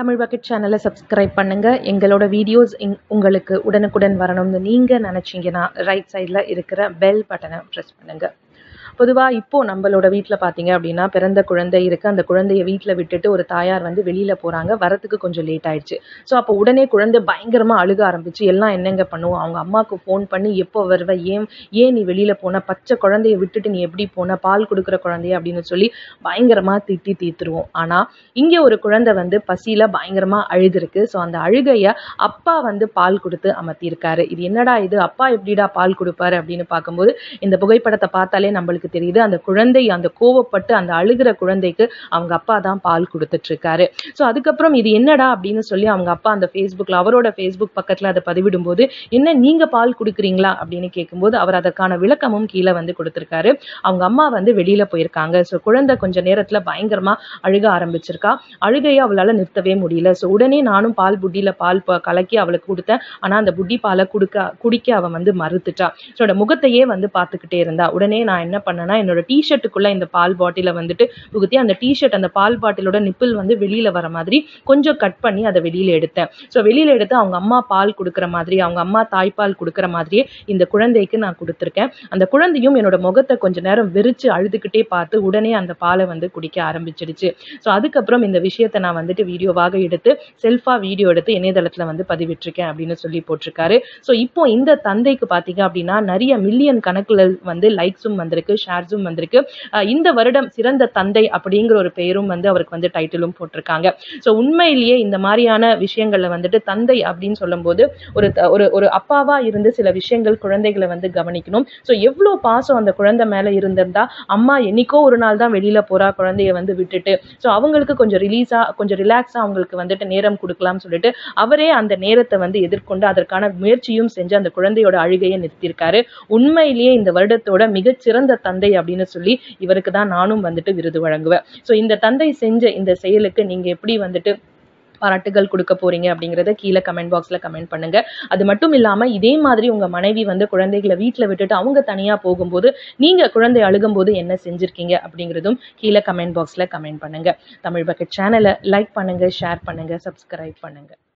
Tamil Bucket channel subscribe pannunga engaloda videos ungalku udanukudan varanumnu neenga nenachingena right side la irukra bell button press pannunga பொதுவா இப்போ நம்மளோட வீட்ல பாத்தீங்க அப்படினா பிறந்த குழந்தை இருக்கு அந்த குழந்தையை வீட்ல விட்டுட்டு ஒரு தாயார் வந்து வெளியில போறாங்க வரதுக்கு கொஞ்சம் லேட் ஆயிடுச்சு சோ அப்ப உடனே குழந்தை பயங்கரமா அழுக ஆரம்பிச்சு எல்லாம் என்னங்க பண்ணுவோம் அவங்க அம்மாக்கு ஃபோன் பண்ணி எப்போ வருவ ஏன் நீ வெளியில போனா பச்சை குழந்தையை விட்டுட்டு நீ எப்படி போனா பால் குடுக்குற குழந்தை அப்படினு சொல்லி பயங்கரமா திட்டி தீத்துறோம் ஆனா இங்க ஒரு குழந்தை வந்து பசியில பயங்கரமா அழுதிருக்கு சோ அந்த அழுகைய அப்பா வந்து பால் கொடுத்து அமர்த்தி இருக்காரு இது என்னடா இது அப்பா எப்படிடா பால் கொடுப்பாரு அப்படினு பாக்கும்போது இந்த புகைப்படத்தை பார்த்தாலே நம்ம தெரியுது அந்த குழந்தை அந்த கோவப்பட்டு அந்த அழுகிற குழந்தைக்கு அவங்க அப்பா தான் பால் கொடுத்துட்டு இருக்காரு சோ அதுக்கு அப்புறம் இது என்னடா அப்படினு சொல்லி அவங்க அப்பா அந்த Facebookல அவரோட Facebook பக்கத்துல அத பதிவிடும்போது என்ன நீங்க பால் குடிக்கிறீங்களா அப்படினு கேக்கும்போது அவர் அதற்கான விளக்கமும் கீழ வந்து கொடுத்திருக்காரு அவங்க அம்மா வந்து வெளியில போய் இருக்காங்க சோ குழந்தை கொஞ்ச நேரத்துல பயங்கரமா அழுக ஆரம்பிச்சிருக்கா அழுகைய அவளால நிறுத்தவே முடியல சோ உடனே நானும் பால் புட்டில பால் கலக்கி அவளுக்கு கொடுத்தேன் ஆனா அந்த புட்டி பாலை குடிக்க அவ வந்து மறுத்துட்டா சோ அந்த முகத்தையே வந்து பாத்துக்கிட்டே இருந்தா உடனே நான் என்ன பண்ணனா என்னோட டீ-ஷர்ட் குள்ள இந்த பால் பாட்டில வந்துட்டு புகுத்தி அந்த டீ-ஷர்ட் அந்த பால் பாட்டிலோட நிப்பிள் வந்து வெளியில வர மாதிரி கொஞ்சம் கட் பண்ணி அத வெளியில எடுத்தேன் சோ வெளியில எடுத்து அவங்க அம்மா பால் குடுக்குற மாதிரி அவங்க அம்மா தாய்ப்பால் குடுக்குற மாதிரியே இந்த குழந்தைக்கு நான் கொடுத்திருக்கேன் அந்த குழந்தையும் என்னோட முகத்தை கொஞ்ச நேரம் வெறிச்சு அழுதுகிட்டே பார்த்து உடனே அந்த பாலை வந்து குடிக்க ஆரம்பிச்சிடுச்சு சோ அதுக்கு அப்புறம் இந்த விஷயத்தை நான் வந்துட்டு வீடியோவாக எடுத்து செல்ஃபா வீடியோ எடுத்து இணையதளத்துல வந்து பதிவிட்டிருக்கேன் அப்படினு சொல்லி போட்டுருக்காரு சோ இப்போ இந்த தந்தைக்கு பாத்தீங்க அப்படினா நிறைய மில்லியன் கணக்குல வந்து லைக்ஸும் வந்திருக்கு ஷேர்ஸும் வந்திருக்கு இந்த வருடம் சிறந்த தந்தை அப்படிங்கற ஒரு பெயரும் வந்து அவருக்கு வந்து டைட்டிலும் போட்டுருக்காங்க சோ உண்மையிலேயே இந்த மாதிரியான விஷயங்கள்ல வந்துட்டு தந்தை அப்படினு சொல்லும்போது ஒரு அப்பாவா இருந்து சில விஷயங்கள் குழந்தைகளை வந்து கவனிக்கணும் சோ எவ்ளோ பாசம் அந்த குழந்தை மேல இருந்திருந்தா அம்மா என்னைக்கோ ஒரு நாள் தான் வெளியில போறா குழந்தையை வந்து விட்டுட்டு சோ அவங்களுக்கு கொஞ்சம் ரிலீஸா கொஞ்சம் ரிலாக்ஸா அவங்களுக்கு வந்துட்டு நேரம் கொடுக்கலாம்னு சொல்லிட்டு அவரே அந்த நேரத்தை வந்து எதிர்கொண்டு அதற்கான முயற்சியும் செஞ்சு அந்த குழந்தையோட அழுகையை நிறுத்தியிருக்காரு உண்மையிலேயே இந்த வருடத்தோட மிகச்சிறந்த தந்தை அப்படினு சொல்லி இவருக்கு தான் நானும் வந்துட்டு விருது வழங்குவேன் சோ இந்த தந்தை செஞ்ச இந்த செயலுக்கு நீங்க எப்படி வந்துட்டு பாராட்டுகள் கொடுக்க போறீங்க அப்படிங்கறத கீழே கமெண்ட் பாக்ஸ்ல கமெண்ட் பண்ணுங்க அது மட்டும் இல்லாம இதே மாதிரி உங்க மனைவி வந்து குழந்தைகளை வீட்ல விட்டுட்டு அவங்க தனியா போகும்போது நீங்க குழந்தை அழுகும்போது என்ன செஞ்சிருக்கீங்க அப்படிங்கறதும் கீழே கமெண்ட் பாக்ஸ்ல கமெண்ட் பண்ணுங்க தமிழ் பக்கெட் சேனலை லைக் பண்ணுங்க ஷேர் பண்ணுங்க சப்ஸ்கிரைப் பண்ணுங்க